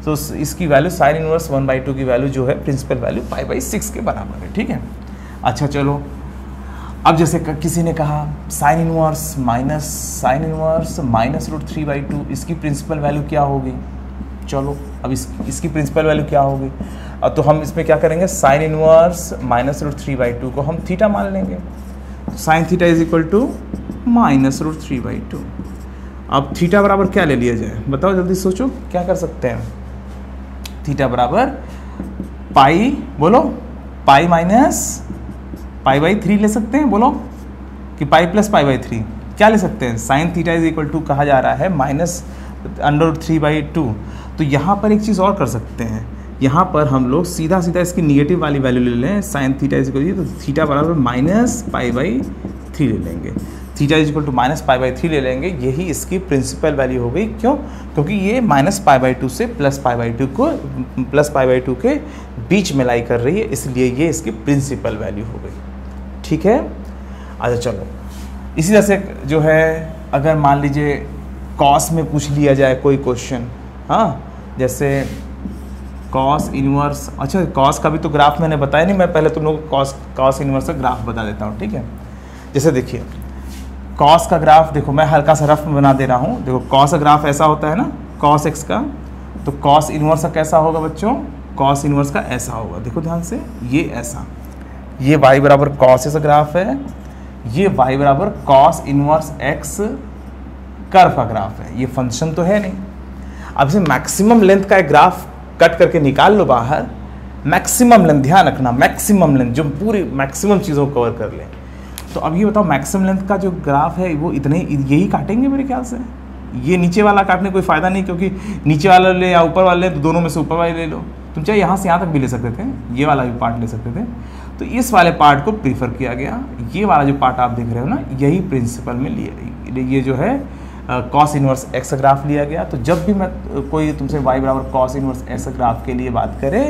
तो इसकी वैल्यू sin−1/2 की वैल्यू जो है प्रिंसिपल वैल्यू π/6 के बराबर है। ठीक है, अच्छा चलो, अब जैसे किसी ने कहा sin−√3/2, इसकी प्रिंसिपल वैल्यू क्या होगी। चलो अब इसकी प्रिंसिपल वैल्यू क्या होगी, तो हम इसमें क्या करेंगे, sin−−√3/2 को हम थीटा मान लेंगे। Sine theta is equal to -√3/2। अब थीटा बराबर क्या ले लिया जाए, बताओ जल्दी सोचो, क्या कर सकते हैं। थीटा बराबर पाई, बोलो π−π/3 ले सकते हैं, बोलो कि π + π/3 क्या ले सकते हैं। Sine theta is equal to कहा जा रहा है -√3/2। तो यहाँ पर एक चीज़ और कर सकते हैं, यहाँ पर हम लोग सीधा सीधा इसकी निगेटिव वाली वैल्यू ले लें, sine theta is equal to, तो थीटा बराबर -π/3 ले लेंगे, थीटा इज इक्वल टू -π/3 ले लेंगे। यही इसकी प्रिंसिपल वैल्यू हो गई, क्यों, क्योंकि ये -π/2 से +π/2 को +π/2 के बीच में लाई कर रही है, इसलिए ये इसकी प्रिंसिपल वैल्यू हो गई। ठीक है, अच्छा चलो, इसी तरह से जो है अगर मान लीजिए कॉस में पूछ लिया जाए कोई क्वेश्चन, हाँ, जैसे कॉस इनवर्स, अच्छा कॉस का भी तो ग्राफ मैंने बताया नहीं, मैं पहले तुम लोग को कॉस इनवर्स का ग्राफ बता देता हूँ। ठीक है, जैसे देखिए कॉस का ग्राफ, देखो मैं हल्का सा रफ बना दे रहा हूँ। देखो कॉस का ग्राफ ऐसा होता है ना, कॉस एक्स का, तो कॉस इनवर्स का कैसा होगा बच्चों, कॉस इनवर्स का ऐसा होगा। देखो ध्यान से, ये ऐसा, ये वाई बराबर कॉस का ग्राफ है, ये वाई बराबर कॉस इनवर्स एक्स कर्व का ग्राफ है। ये फंक्शन तो है नहीं, अब इसे मैक्सिमम लेंथ का एक ग्राफ कट करके निकाल लो बाहर, मैक्सिमम लेंथ, ध्यान रखना मैक्सिमम लेंथ, जो पूरी मैक्सिमम चीज़ों को कवर कर लें। तो अब ये बताओ मैक्सिमम लेंथ का जो ग्राफ है वो इतने यही काटेंगे मेरे ख्याल से, ये नीचे वाला काटने कोई फ़ायदा नहीं, क्योंकि नीचे वाला ले या ऊपर वाला ले, तो दोनों में से ऊपर वाला ले लो। तुम चाहे यहाँ से यहाँ तक भी ले सकते थे, ये वाला भी पार्ट ले सकते थे। तो इस वाले पार्ट को प्रीफर किया गया। ये वाला जो पार्ट आप देख रहे हो ना, यही प्रिंसिपल में लिया, ये जो है कॉस इनवर्स एक्स ग्राफ लिया गया। तो जब भी मैं कोई तुमसे वाई बराबर कॉस इनवर्स एक्स ग्राफ के लिए बात करे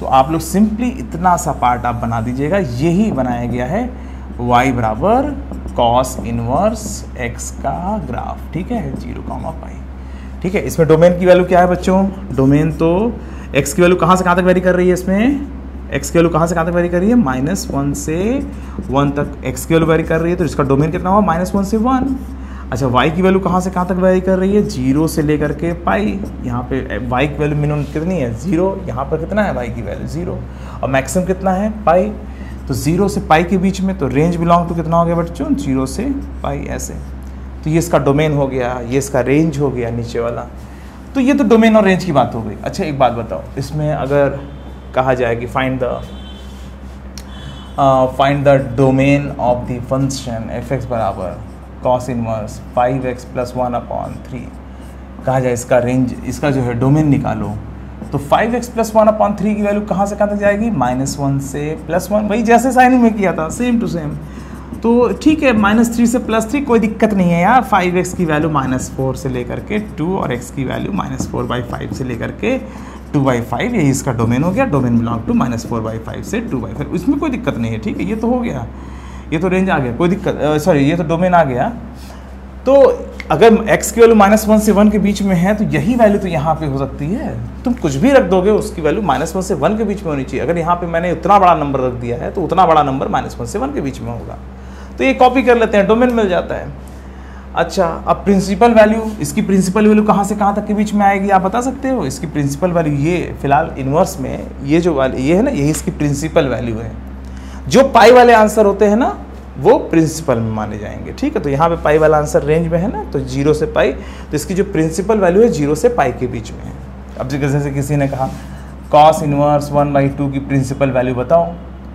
तो आप लोग सिंपली इतना सा पार्ट आप बना दीजिएगा, यही बनाया गया है वाई बराबर कॉस इनवर्स एक्स का ग्राफ, ठीक है, 0 कॉमा पाई, ठीक है। इसमें डोमेन की वैल्यू क्या है बच्चों? डोमेन तो एक्स की वैल्यू कहाँ से कहाँ तक वेरी कर रही है, इसमें एक्स की वैल्यू कहाँ से कहाँ तक वेरी कर रही है, -1 से 1 तक एक्स की वैल्यू वेरी कर रही है, तो इसका डोमेन कितना हुआ, -1 से 1। अच्छा, वाई की वैल्यू कहाँ से कहाँ तक वेरी कर रही है, 0 से लेकर के पाई। यहाँ पे वाई की वैल्यू मिनिमम कितनी है, 0, यहाँ पर कितना है वाई की वैल्यू 0, और मैक्सिमम कितना है पाई, तो 0 से पाई के बीच में। तो रेंज बिलोंग टू कितना हो गया बच्चों, 0 से पाई ऐसे। तो ये इसका डोमेन हो गया, ये इसका रेंज हो गया नीचे वाला। तो ये तो डोमेन और रेंज की बात हो गई। अच्छा एक बात बताओ, इसमें अगर कहा जाए कि find the domain of the function f x बराबर कॉस इनवर्स 5x + 1/3, कहा जाए इसका रेंज, इसका जो है डोमेन निकालो, तो 5x + 1/3 की वैल्यू कहाँ से कहाँ तक जाएगी, -1 से +1, वही जैसे साइन में किया था, सेम टू सेम। तो ठीक है, -3 से +3 कोई दिक्कत नहीं है यार। 5x की वैल्यू -4 से लेकर के 2 और x की वैल्यू -4/5 से लेकर के 2/5, यही इसका डोमेन हो गया। डोमेन बिलोंग टू -4/5 से 2/5, इसमें कोई दिक्कत नहीं है, ठीक है। ये तो हो गया, ये तो रेंज आ गया, कोई दिक्कत, सॉरी ये तो डोमेन आ गया। तो अगर x की वैल्यू -1 से 1 के बीच में है तो यही वैल्यू तो यहाँ पे हो सकती है, तुम कुछ भी रख दोगे उसकी वैल्यू -1 से 1 के बीच में होनी चाहिए। अगर यहाँ पे मैंने उतना बड़ा नंबर रख दिया है तो उतना बड़ा नंबर -1 से 1 के बीच में होगा। तो ये कॉपी कर लेते हैं, डोमेन मिल जाता है। अच्छा, अब प्रिंसिपल वैल्यू, इसकी प्रिंसिपल वैल्यू कहाँ से कहाँ तक के बीच में आएगी आप बता सकते हो? इसकी प्रिंसिपल वैल्यू ये फिलहाल इनवर्स में ये जो वाली ये है ना, यही इसकी प्रिंसिपल वैल्यू है। जो पाई वाले आंसर होते हैं ना वो प्रिंसिपल में माने जाएंगे, ठीक है। तो यहाँ पे पाई वाला आंसर रेंज में है ना, तो 0 से पाई, तो इसकी जो प्रिंसिपल वैल्यू है 0 से पाई के बीच में है। अब जैसे किसी ने कहा कॉस इनवर्स 1/2 की प्रिंसिपल वैल्यू बताओ,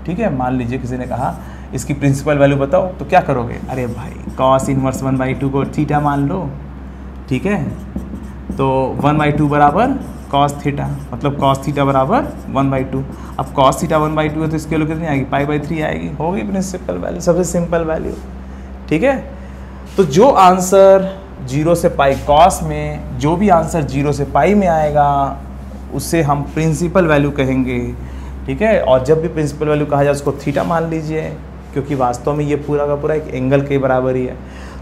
ठीक है, मान लीजिए किसी ने कहा इसकी प्रिंसिपल वैल्यू बताओ, तो क्या करोगे? अरे भाई कॉस इनवर्स 1/2 को थीटा मान लो, ठीक है, तो 1/2 बराबर कॉस थीटा, मतलब कॉस थीटा बराबर 1/2। अब कॉस थीटा 1/2 है तो इसकी वैल्यू कितनी आएगी, π/3 आएगी, होगी प्रिंसिपल वैल्यू, सबसे सिंपल वैल्यू, ठीक है। तो जो आंसर 0 से पाई कॉस में, जो भी आंसर 0 से पाई में आएगा उससे हम प्रिंसिपल वैल्यू कहेंगे, ठीक है। और जब भी प्रिंसिपल वैल्यू कहा जाए उसको थीटा मान लीजिए, क्योंकि वास्तव में ये पूरा का पूरा एक एंगल के बराबर ही है,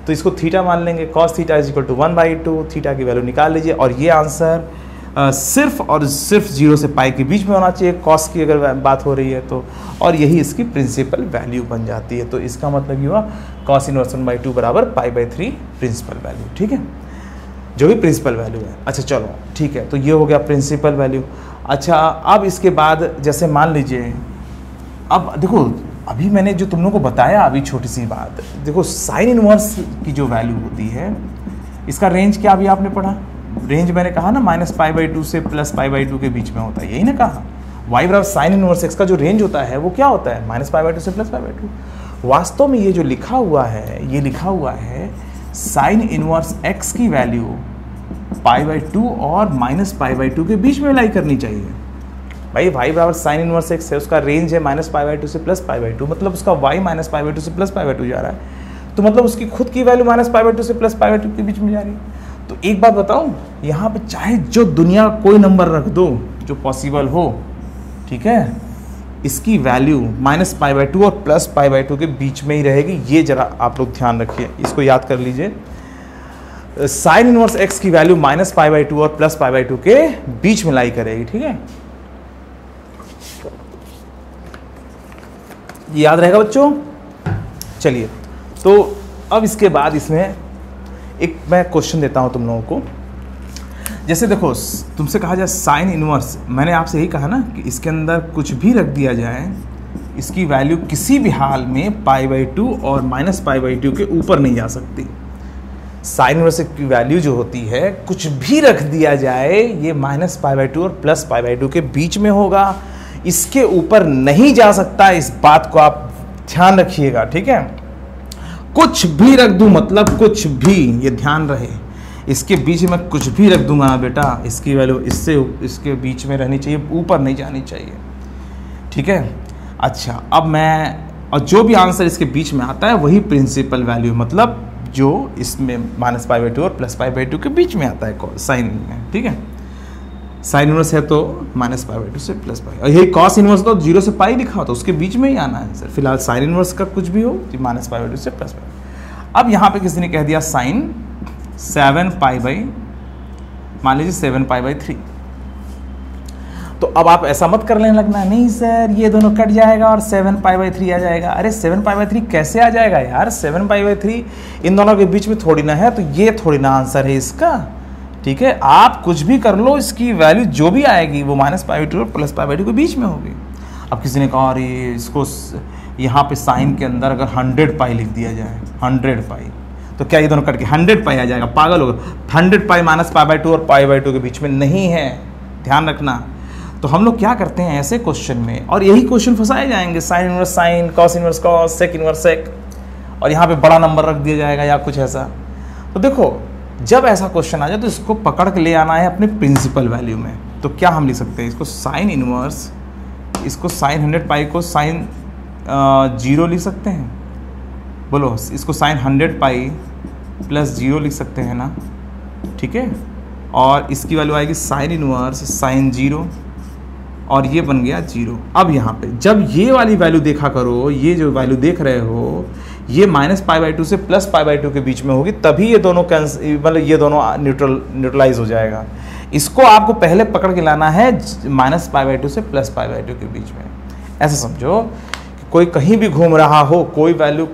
तो इसको थीटा मान लेंगे। cos theta is equal to 1/2, theta की वैल्यू निकाल लीजिए। और ये आंसर सिर्फ और सिर्फ 0 से पाई के बीच में होना चाहिए, cos की अगर बात हो रही है तो, और यही इसकी प्रिंसिपल वैल्यू बन जाती है। तो इसका मतलब ये हुआ cos इनवर्स 1/2 बराबर π/3 प्रिंसिपल वैल्यू, ठीक है, जो भी प्रिंसिपल वैल्यू है। अच्छा चलो ठीक है, तो ये हो गया प्रिंसिपल वैल्यू। अच्छा अब इसके बाद जैसे मान लीजिए, अब देखो अभी मैंने जो तुम लोगों को बताया अभी छोटी सी बात, देखो साइन इनवर्स की जो वैल्यू होती है इसका रेंज क्या अभी आपने पढ़ा? रेंज मैंने कहा ना -π/2 से +π/2 के बीच में होता है, यही ना कहा। वाई बराबर साइन इनवर्स एक्स का जो रेंज होता है वो क्या होता है, -π/2 से +π/2। वास्तव में ये जो लिखा हुआ है, ये लिखा हुआ है साइन इनवर्स एक्स की वैल्यू π/2 और -π/2 के बीच में लाई करनी चाहिए। भाई y बराबर साइन इनवर्स एक्स है, उसका रेंज है -π/2 से +π/2, मतलब उसका y -π/2 से +π/2 जा रहा है, तो मतलब उसकी खुद की वैल्यू -π/2 से +π/2 के बीच में जा रही है। तो एक बात बताऊं, यहाँ पे चाहे जो दुनिया कोई नंबर रख दो जो पॉसिबल हो, ठीक है, इसकी वैल्यू -π/2 और +π/2 के बीच में ही रहेगी। ये जरा आप लोग ध्यान रखिए, इसको याद कर लीजिए। साइन इनवर्स एक्स की वैल्यू -π/2 और +π/2 के बीच में लाई करेगी, ठीक है, याद रहेगा बच्चों। चलिए तो अब इसके बाद इसमें एक मैं क्वेश्चन देता हूं तुम लोगों को। जैसे देखो तुमसे कहा जाए साइन इनवर्स, मैंने आपसे यही कहा ना कि इसके अंदर कुछ भी रख दिया जाए, इसकी वैल्यू किसी भी हाल में π/2 और -π/2 के ऊपर नहीं जा सकती। साइन इनवर्स की वैल्यू जो होती है कुछ भी रख दिया जाए, ये -π/2 और +π/2 के बीच में होगा, इसके ऊपर नहीं जा सकता। इस बात को आप ध्यान रखिएगा, ठीक है। कुछ भी रख दूं मतलब कुछ भी, ये ध्यान रहे, इसके बीच में कुछ भी रख दूंगा ना बेटा, इसकी वैल्यू इससे इसके बीच में रहनी चाहिए, ऊपर नहीं जानी चाहिए, ठीक है। अच्छा, अब मैं और जो भी आंसर इसके बीच में आता है वही प्रिंसिपल वैल्यू, मतलब जो इसमें -π/2 और +π/2 के बीच में आता है साइन में, ठीक है। साइन इनवर्स है तो -π/2 से +π, और यही कॉस इनवर्स तो 0 से पाई लिखा होता है, उसके बीच में ही आना है आंसर। फिलहाल साइन इनवर्स का कुछ भी हो तो -π/2 से +π। अब यहाँ पे किसी ने कह दिया साइन 7π/, मान लीजिए 7π/3। तो अब आप ऐसा मत करने लगना, नहीं सर ये दोनों कट जाएगा और 7π/3 आ जाएगा। अरे 7π/3 कैसे आ जाएगा यार, 7π/3 इन दोनों के बीच में थोड़ी ना है, तो ये थोड़ी ना आंसर है इसका, ठीक है। आप कुछ भी कर लो, इसकी वैल्यू जो भी आएगी वो -π/2 और +π/2 के बीच में होगी। अब किसी ने कहा अरे इसको यहाँ पे साइन के अंदर अगर 100π लिख दिया जाए, 100π, तो क्या ये दोनों कट के 100π आ जाएगा? पागल होगा। 100π -π/2 और π/2 के बीच में नहीं है, ध्यान रखना। तो हम लोग क्या करते हैं ऐसे क्वेश्चन में, और यही क्वेश्चन फंसाए जाएंगे, sine inverse sine, cos inverse cos, sec inverse sec, और यहाँ पे बड़ा नंबर रख दिया जाएगा या कुछ ऐसा। तो देखो जब ऐसा क्वेश्चन आ जाए तो इसको पकड़ के ले आना है अपने प्रिंसिपल वैल्यू में। तो क्या हम लिख सकते हैं इसको, साइन इनवर्स, इसको साइन 100π को साइन 0 लिख सकते हैं, बोलो इसको साइन 100π प्लस 0 लिख सकते हैं ना, ठीक है। और इसकी वैल्यू आएगी साइन इनवर्स साइन 0, और ये बन गया 0। अब यहाँ पे जब ये वाली वैल्यू देखा करो, ये जो वैल्यू देख रहे हो ये -π/2 से +π/2 के बीच में होगी, तभी ये दोनों मतलब ये दोनों न्यूट्रलाइज हो जाएगा। इसको आपको पहले पकड़ के लाना है -π/2 से +π/2 के बीच में। ऐसा समझो कि कोई कहीं भी घूम रहा हो, कोई वैल्यू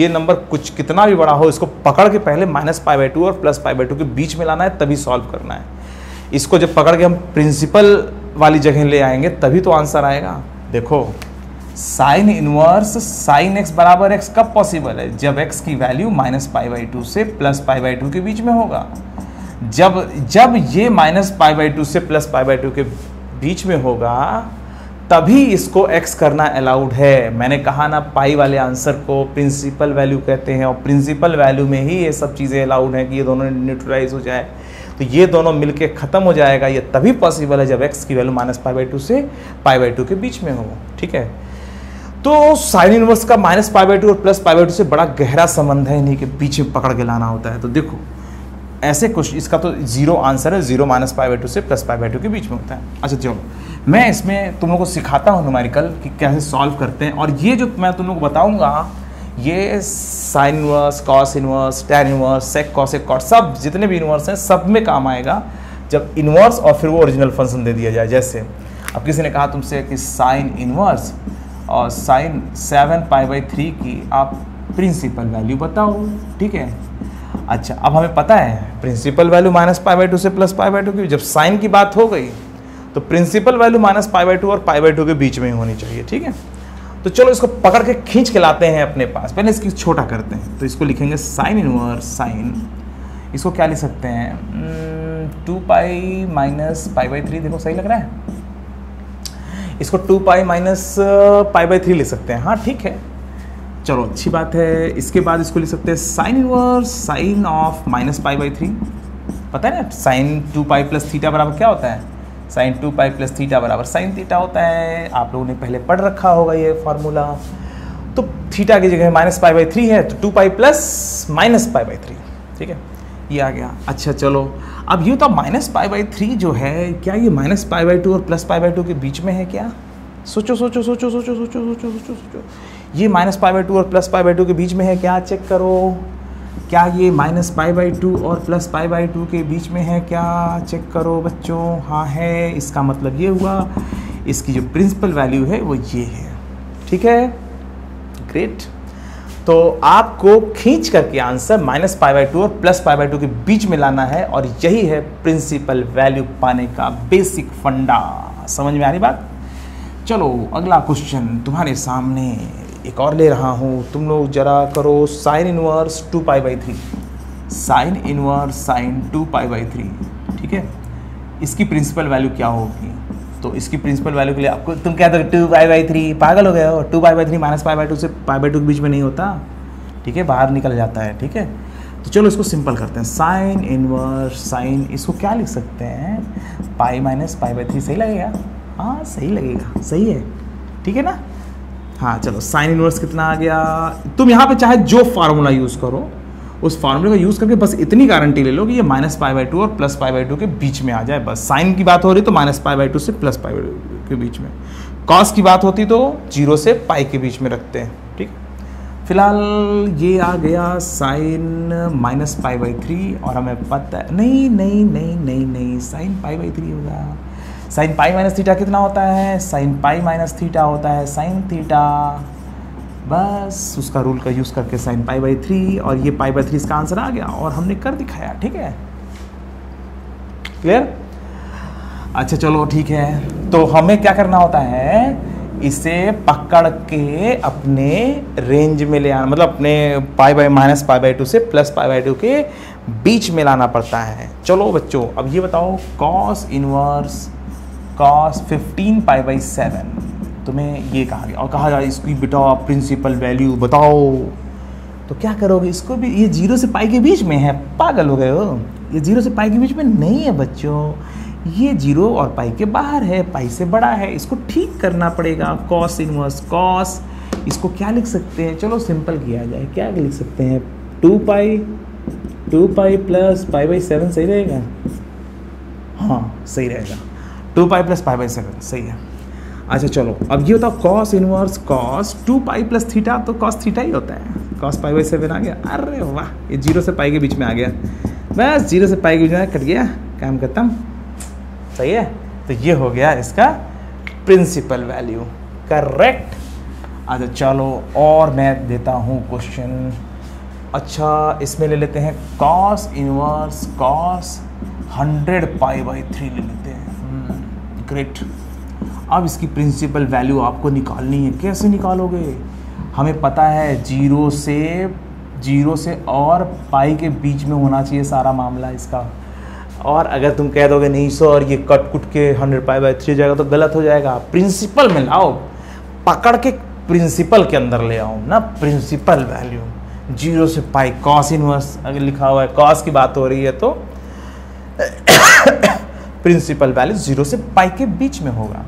ये नंबर कुछ कितना भी बड़ा हो, इसको पकड़ के पहले -π/2 और +π/2 के बीच में लाना है, तभी सॉल्व करना है। इसको जब पकड़ के हम प्रिंसिपल वाली जगह ले आएंगे तभी तो आंसर आएगा। देखो साइन इनवर्स साइन एक्स बराबर एक्स कब पॉसिबल है, जब एक्स की वैल्यू -π/2 से +π/2 के बीच में होगा। जब ये -π/2 से +π/2 के बीच में होगा तभी इसको एक्स करना अलाउड है। मैंने कहा ना पाई वाले आंसर को प्रिंसिपल वैल्यू कहते हैं, और प्रिंसिपल वैल्यू में ही ये सब चीज़ें अलाउड हैं कि ये दोनों न्यूट्रलाइज हो जाए। तो ये दोनों मिलके ख़त्म हो जाएगा, ये तभी पॉसिबल है जब x की वैल्यू -π/2 से π/2 के बीच में हो, ठीक है। तो साइन इनवर्स का -π/2 और +π/2 से बड़ा गहरा संबंध है, इन्हीं के पीछे पकड़ के लाना होता है। तो देखो ऐसे कुछ, इसका तो 0 आंसर है, 0 -π/2 से +π/2 के बीच में होता है। अच्छा चलो, मैं इसमें तुम लोग को सिखाता हूँ न्यूमेरिकल कि कैसे सॉल्व करते हैं, और ये जो मैं तुम लोग को बताऊँगा ये sine inverse cos inverse tan inverse sec cosec cot सब जितने भी इनवर्स हैं सब में काम आएगा, जब इनवर्स और फिर वो ओरिजिनल फंक्शन दे दिया जाए। जैसे अब किसी ने कहा तुमसे कि साइन इनवर्स और साइन 7π/3 की आप प्रिंसिपल वैल्यू बताओ, ठीक है। अच्छा, अब हमें पता है प्रिंसिपल वैल्यू -π/2 से +π/2 की, जब साइन की बात हो गई तो प्रिंसिपल वैल्यू -π/2 और π/2 के बीच में ही होनी चाहिए, ठीक है। तो चलो इसको पकड़ के खींच के लाते हैं अपने पास, पहले इसकी छोटा करते हैं। तो इसको लिखेंगे साइन इनवर्स साइन, इसको क्या लिख सकते हैं 2π -π/3, देखो सही लग रहा है, इसको 2π -π/3 लिख सकते हैं, हाँ ठीक है, चलो अच्छी बात है। इसके बाद इसको लिख सकते हैं साइन इनवर्स साइन ऑफ -π/3, पता है ना साइन 2π प्लस थीटा बराबर क्या होता है, साइन 2π प्लस थीटा बराबर साइन थीटा होता है, आप लोगों ने पहले पढ़ रखा होगा ये फार्मूला। तो थीटा की जगह -π/3 है, तो 2π प्लस -π/3, ठीक है, ये आ गया। अच्छा चलो, अब ये तो -π/3 जो है, क्या ये -π/2 और +π/2 के बीच में है क्या? सोचो सोचो सोचो सोचो सोचो सोचो सोचो सोचो, ये -π/2 और +π/2 के बीच में है क्या? चेक करो, क्या ये -π/2 और +π/2 के बीच में है क्या? चेक करो बच्चों, हाँ है। इसका मतलब ये हुआ इसकी जो प्रिंसिपल वैल्यू है वो ये है, ठीक है, ग्रेट। तो आपको खींच करके आंसर -π/2 और +π/2 के बीच में लाना है, और यही है प्रिंसिपल वैल्यू पाने का बेसिक फंडा। समझ में आ रही बात? चलो अगला क्वेश्चन तुम्हारे सामने एक और ले रहा हूँ, तुम लोग जरा करो sine inverse 2π/3, sine inverse sine 2π/3, ठीक है। इसकी प्रिंसिपल वैल्यू क्या होगी? तो इसकी प्रिंसिपल वैल्यू के लिए आपको तुम क्या कहते हो 2π/3, पागल हो गए हो? 2π/3 -π/2 से π/2 के बीच में नहीं होता, ठीक है, बाहर निकल जाता है, ठीक है। तो चलो इसको सिंपल करते हैं, साइन इनवर्स साइन, इसको क्या लिख सकते हैं π -π/3, सही लगेगा, हाँ सही लगेगा, सही है, ठीक है ना। हाँ चलो साइन इनवर्स कितना आ गया। तुम यहाँ पे चाहे जो फार्मूला यूज़ करो उस फार्मूले का यूज़ करके बस इतनी गारंटी ले लो कि ये -π/2 और +π/2 के बीच में आ जाए। बस साइन की बात हो रही तो -π/2 से +π/2 के बीच में, कॉस की बात होती तो 0 से पाई के बीच में रखते हैं। ठीक, फिलहाल ये आ गया साइन -π/3 और हमें पता है नहीं नहीं नहीं नहीं नहीं साइन π/3 होगा। साइन π-थीटा कितना होता है, साइन π-थीटा होता है साइन थीटा। बस उसका रूल का यूज़ करके साइन π/3 और ये π/3 इसका आंसर आ गया और हमने कर दिखाया। ठीक है, क्लियर। अच्छा चलो ठीक है, तो हमें क्या करना होता है, इसे पकड़ के अपने रेंज में ले आना, मतलब अपने -π/2 से +π/2 के बीच में लाना पड़ता है। चलो बच्चों अब ये बताओ कॉस इनवर्स कॉस 15π/7 तुम्हें ये कहा गया और कहा गया इसकी बेटा प्रिंसिपल वैल्यू बताओ, तो क्या करोगे इसको भी। ये 0 से पाई के बीच में है, पागल हो गए हो, ये 0 से पाई के बीच में नहीं है बच्चों, ये 0 और पाई के बाहर है, पाई से बड़ा है, इसको ठीक करना पड़ेगा। कॉस इनवर्स कॉस इसको क्या लिख सकते हैं, चलो सिंपल किया जाए, क्या लिख सकते हैं 2π +π/7 सही रहेगा। हाँ सही रहेगा, 2π +π/7 सही है। अच्छा चलो अब ये होता है कॉस इनवर्स कॉस 2π +थीटा, तो कॉस थीटा ही होता है, कॉस π/7 आ गया। अरे वाह, ये 0 से पाई के बीच में आ गया, बस 0 से पाई के बीच में कट गया, काम खत्म। सही है, तो ये हो गया इसका प्रिंसिपल वैल्यू, करेक्ट। अच्छा चलो और मैं देता हूँ क्वेश्चन। अच्छा इसमें ले लेते हैं कॉस इनवर्स कॉस 100π/3 ले लेते हैं, ग्रेट। अब इसकी प्रिंसिपल वैल्यू आपको निकालनी है, कैसे निकालोगे, हमें पता है 0 से और पाई के बीच में होना चाहिए सारा मामला इसका, और अगर तुम कह दोगे नहीं सर ये कट कुट के 100π/3 हो जाएगा तो गलत हो जाएगा। प्रिंसिपल में लाओ, पकड़ के प्रिंसिपल के अंदर ले आओ ना, प्रिंसिपल वैल्यू 0 से पाई कॉस इनवर्स अगर लिखा हुआ है, कॉस की बात हो रही है तो प्रिंसिपल वैल्यू 0 से पाई के बीच में होगा।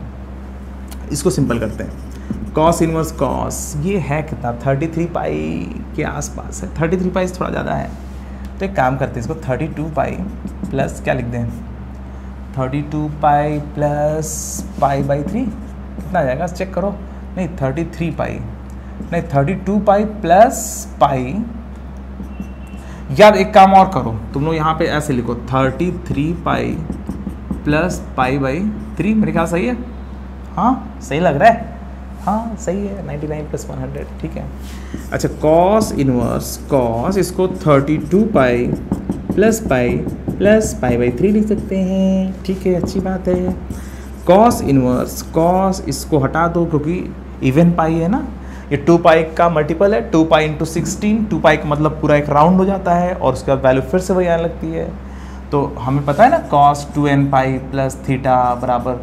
इसको सिंपल करते हैं, कॉस इनवर्स कॉस ये है कितना 33π के आसपास है, 33π से थोड़ा ज़्यादा है, तो एक काम करते हैं इसको 32π प्लस क्या लिख दें 32π +π/3 कितना जाएगा चेक करो, नहीं 33π नहीं 32π +π। यार एक काम और करो, तुम लोग यहाँ पे ऐसे लिखो 33π +π/3, मेरे ख्याल सही है। हाँ सही लग रहा है, हाँ सही है, 99 + 100 ठीक है। अच्छा कॉस इनवर्स कॉस इसको 32π +π/3 लिख सकते हैं, ठीक है अच्छी बात है। कॉस इनवर्स कॉस इसको हटा दो क्योंकि इवन पाई है ना, ये 2π का मल्टीपल है, 2π × 16, 2π का मतलब पूरा एक राउंड हो जाता है और उसका वैल्यू फिर से वही आने लगती है। तो हमें पता है ना कॉस 2nπ +थीटा बराबर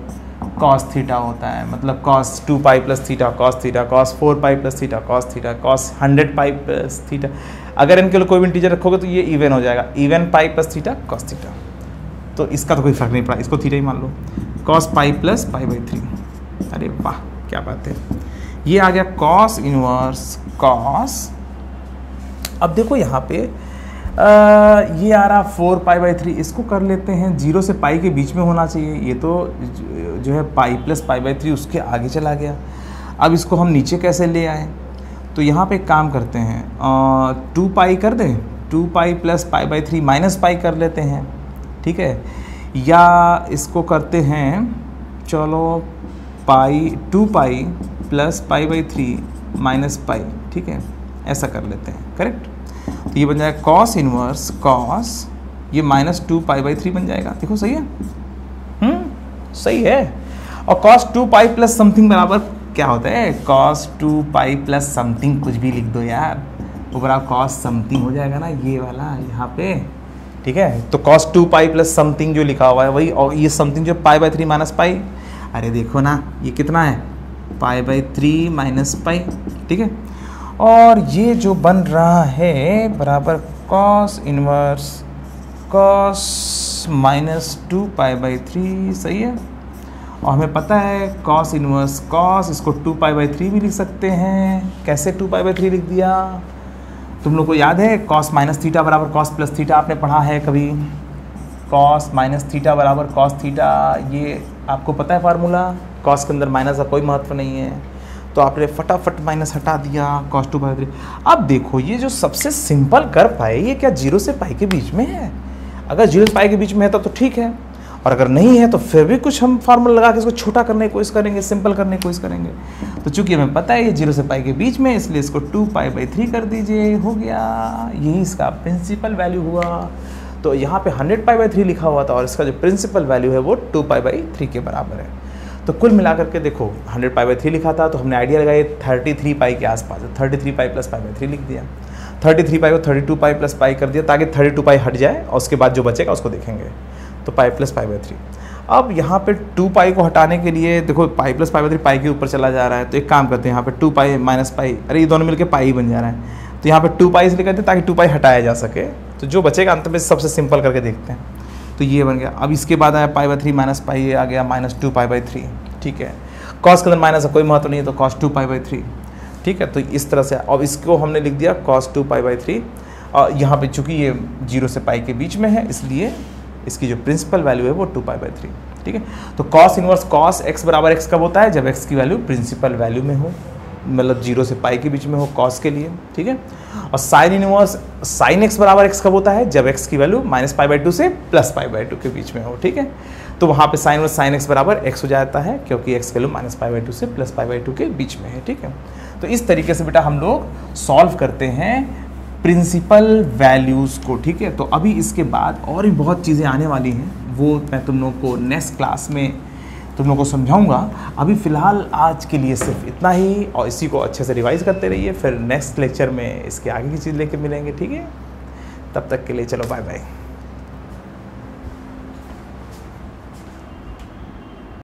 कॉस थीटा होता है, मतलब cos 2π +theta cos theta cos 4π +theta cos theta cos 100π +theta. अगर इनके लिए कोई भी इंटीजर रखोगे तो ये इवन हो जाएगा, even pi +theta cos theta, तो इसका तो कोई फर्क नहीं पड़ा, इसको थीटा ही मान लो, कॉस पाई +π/3। अरे वाह क्या बात है, ये आ गया कॉस इनवर्स कॉस। अब देखो यहाँ पे ये आ रहा 4π/3, इसको कर लेते हैं 0 से पाई के बीच में होना चाहिए, ये तो जो है पाई +π/3 उसके आगे चला गया। अब इसको हम नीचे कैसे ले आए, तो यहाँ पे काम करते हैं 2π कर दें, 2π +π/3 -π कर लेते हैं, ठीक है, या इसको करते हैं चलो पाई 2π +π/3 -π, ठीक है ऐसा कर लेते हैं, करेक्ट। तो ये बन जाएगा कॉस इनवर्स कॉस ये -2π/3 बन जाएगा, देखो सही है, सही है। और कॉस 2π +समथिंग बराबर क्या होता है, कॉस 2π +समथिंग कुछ भी लिख दो यार, वो बराबर कॉस समथिंग हो जाएगा ना ये वाला यहाँ पे, ठीक है। तो कॉस 2π +समथिंग जो लिखा हुआ है वही, और ये समथिंग जो π/3 -π, अरे देखो ना ये कितना है π/3 -π, ठीक है। और ये जो बन रहा है बराबर कॉस इनवर्स कॉस -2π/3 सही है, और हमें पता है कॉस इनवर्स कॉस, इसको 2π/3 भी लिख सकते हैं। कैसे 2π/3 लिख दिया? तुम लोग को याद है कॉस माइनस थीटा बराबर कॉस प्लस थीटा, आपने पढ़ा है कभी, कॉस माइनस थीटा बराबर कॉस थीटा। ये आपको पता है फार्मूला, कॉस के अंदर माइनस का कोई महत्व नहीं है, तो आपने फटाफट माइनस हटा दिया, कॉस 2π/3। अब देखो ये जो सबसे सिंपल कर्व है ये क्या 0 से π के बीच में है? अगर 0 से π के बीच में है तो ठीक है, और अगर नहीं है तो फिर भी कुछ हम फार्मूला लगा के इसको छोटा करने की कोशिश करेंगे, सिंपल करने की कोशिश करेंगे। तो चूंकि हमें पता है ये 0 से π के बीच में, इसलिए इसको 2π/3 कर दीजिए, हो गया। यही इसका प्रिंसिपल वैल्यू हुआ। तो यहाँ पे 100π/3 लिखा हुआ था और इसका जो प्रिंसिपल वैल्यू है वो 2π/3 के बराबर है। तो कुल मिलाकर के देखो 100π/3 लिखा था तो हमने आइडिया लगाया 33π के आसपास, 33π + π/3 लिख दिया, 33π को 32π + π कर दिया ताकि 32π हट जाए और उसके बाद जो बचेगा उसको देखेंगे, तो π + π/3। अब यहाँ पे 2π को हटाने के लिए देखो π + π/3 पाई के ऊपर चला जा रहा है, तो एक काम करते हैं यहाँ पे 2π - π, अरे ये दोनों मिलकर पाई ही बन जा रहा है, तो यहाँ पे 2π इसलिए करते हैं ताकि 2π हटाया जा सके, तो जो बचेगा अंत में सबसे सिंपल करके देखते हैं। तो ये बन गया। अब इसके बाद आया π/3 माइनस पाई आ गया -2π/3, ठीक है। कॉस के अंदर माइनस का कोई महत्व नहीं है तो कॉस 2π/3, ठीक है। तो इस तरह से अब इसको हमने लिख दिया कॉस 2π/3, और यहाँ पे चूंकि ये 0 से π के बीच में है इसलिए इसकी जो प्रिंसिपल वैल्यू है वो 2π/3, ठीक है। तो कॉस इनवर्स कॉस x बराबर x कब होता है? जब x की वैल्यू प्रिंसिपल वैल्यू में हो, मतलब 0 से π के बीच में हो कॉस के लिए, ठीक है। और साइन इनवर्स साइन x बराबर x कब होता है? जब x की वैल्यू -π/2 से +π/2 के बीच में हो, ठीक है। तो वहाँ पे साइन इनवर्स साइन x बराबर x हो जाता है क्योंकि x की वैल्यू -π/2 से +π/2 के बीच में है, ठीक है। तो इस तरीके से बेटा हम लोग सॉल्व करते हैं प्रिंसिपल वैल्यूज़ को, ठीक है। तो अभी इसके बाद और भी बहुत चीज़ें आने वाली हैं, वो मैं तुम लोग को नेक्स्ट क्लास में तुम लोग को समझाऊंगा। अभी फ़िलहाल आज के लिए सिर्फ इतना ही, और इसी को अच्छे से रिवाइज करते रहिए, फिर नेक्स्ट लेक्चर में इसके आगे की चीज़ लेके मिलेंगे, ठीक है। तब तक के लिए चलो बाय बाय।